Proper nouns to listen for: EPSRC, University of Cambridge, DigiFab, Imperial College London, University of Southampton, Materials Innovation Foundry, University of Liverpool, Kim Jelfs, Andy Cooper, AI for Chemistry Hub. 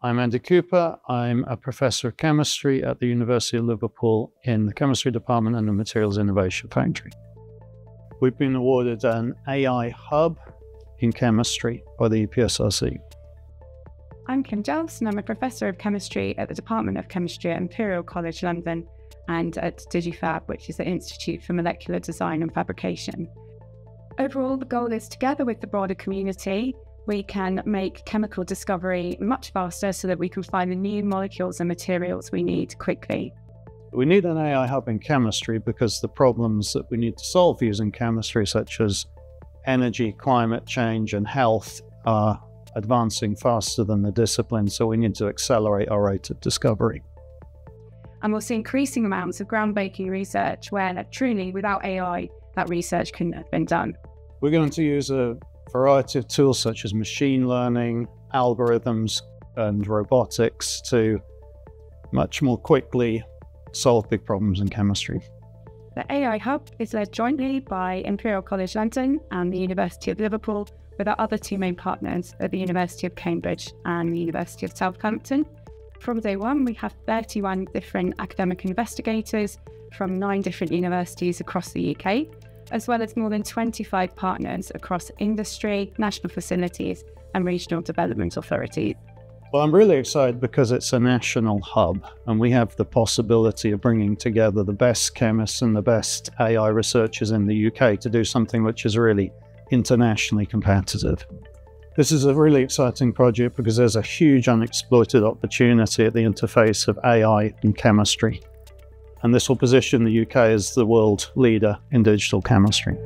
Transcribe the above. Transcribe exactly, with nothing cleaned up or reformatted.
I'm Andy Cooper. I'm a Professor of Chemistry at the University of Liverpool in the Chemistry Department and the Materials Innovation Foundry. We've been awarded an A I Hub in Chemistry by the E P S R C. I'm Kim Jelfs and I'm a Professor of Chemistry at the Department of Chemistry at Imperial College London and at DigiFab, which is the Institute for Molecular Design and Fabrication. Overall, the goal is, together with the broader community, we can make chemical discovery much faster so that we can find the new molecules and materials we need quickly. We need an A I hub in chemistry because the problems that we need to solve using chemistry, such as energy, climate change and health, are advancing faster than the discipline, so we need to accelerate our rate of discovery. And we'll see increasing amounts of groundbreaking research where truly without A I that research couldn't have been done. We're going to use a variety of tools such as machine learning, algorithms and robotics to much more quickly solve big problems in chemistry. The A I Hub is led jointly by Imperial College London and the University of Liverpool, with our other two main partners at the University of Cambridge and the University of Southampton. From day one, we have thirty-one different academic investigators from nine different universities across the U K, as well as more than twenty-five partners across industry, national facilities and regional development authorities. Well, I'm really excited because it's a national hub and we have the possibility of bringing together the best chemists and the best A I researchers in the U K to do something which is really internationally competitive. This is a really exciting project because there's a huge unexploited opportunity at the interface of A I and chemistry. And this will position the U K as the world leader in digital chemistry.